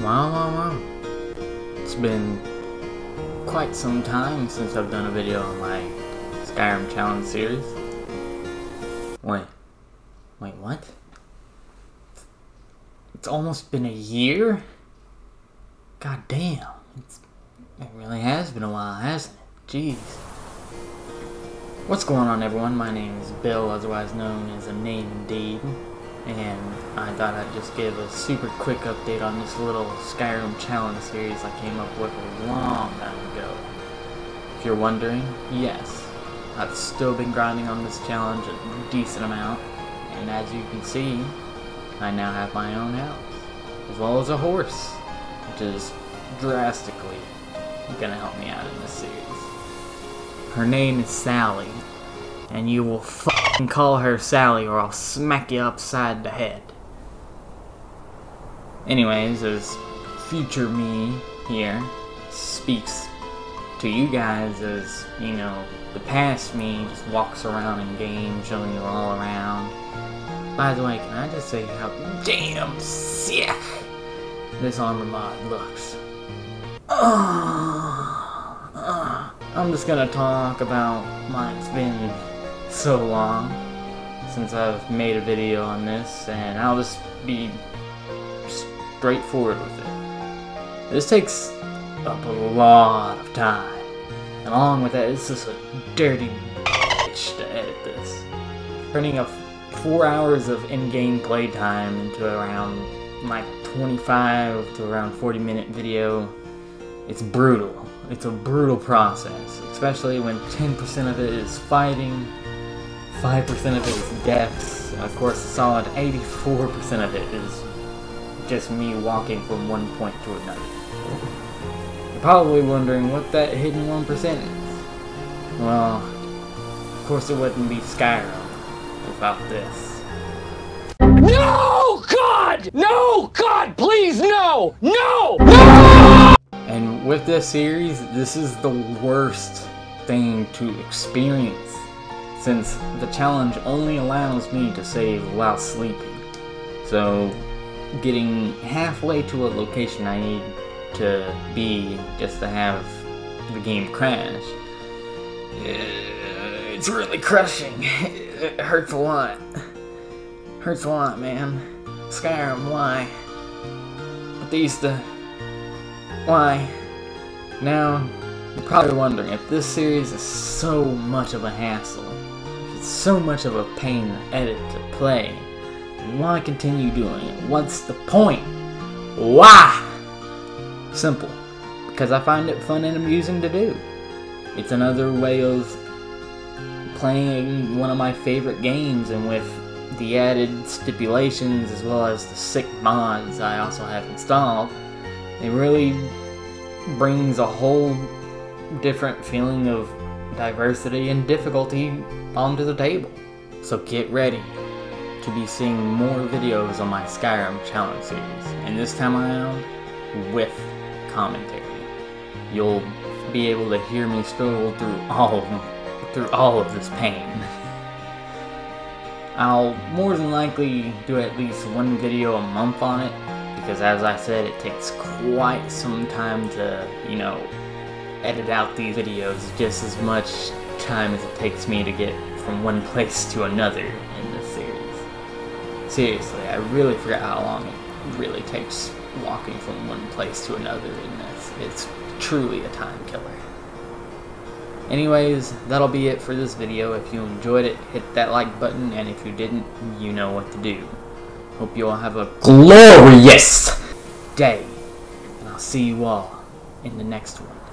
Wow. It's been quite some time since I've done a video on my Skyrim Challenge series. Wait, what? It's almost been a year? God damn. It really has been a while, hasn't it? Jeez. What's going on, everyone? My name is Bill, otherwise known as A Name Indeed, and I thought I'd just give a super quick update on this little Skyrim Challenge series I came up with a long time ago. If you're wondering, yes, I've still been grinding on this challenge a decent amount, and as you can see, I now have my own house, as well as a horse, which is drastically gonna help me out in this series. Her name is Sally, and you will fucking call her Sally or I'll smack you upside the head. Anyways, as future me here speaks to you guys, as, you know, the past me just walks around in game, showing you all around. By the way, can I just say how damn sick this armor mod looks? I'm just gonna talk about why it's been so long since I've made a video on this, and I'll just be straightforward with it. This takes up a lot of time, and along with that, it's just a dirty bitch to edit this. Turning up 4 hours of in-game playtime into around like 25 to around 40-minute video, it's brutal. It's a brutal process, especially when 10% of it is fighting, 5% of it is deaths, and of course a solid 84% of it is just me walking from one point to another. You're probably wondering what that hidden 1% is. Well, of course it wouldn't be Skyrim without this. No! God! No! God, please, no! No! No! And with this series, this is the worst thing to experience, since the challenge only allows me to save while sleeping. So, getting halfway to a location I need to be just to have the game crash, it's really crushing. It hurts a lot. Hurts a lot, man. Skyrim, why? But these why? Now, you're probably wondering, if this series is so much of a hassle, if it's so much of a pain to edit, to play, why continue doing it? What's the point? Why? Simple. Because I find it fun and amusing to do. It's another way of playing one of my favorite games, and with the added stipulations as well as the sick mods I also have installed, it really brings a whole different feeling of diversity and difficulty onto the table. So get ready to be seeing more videos on my Skyrim Challenge series, and this time around with commentary. You'll be able to hear me struggle through all of this pain. I'll more than likely do at least one video a month on it, because as I said, it takes quite some time to, you know, edit out these videos, just as much time as it takes me to get from one place to another in this series. Seriously, I really forgot how long it really takes walking from one place to another in this. It's truly a time killer. Anyways, that'll be it for this video. If you enjoyed it, hit that like button, and if you didn't, you know what to do. Hope you all have a glorious day, and I'll see you all in the next one.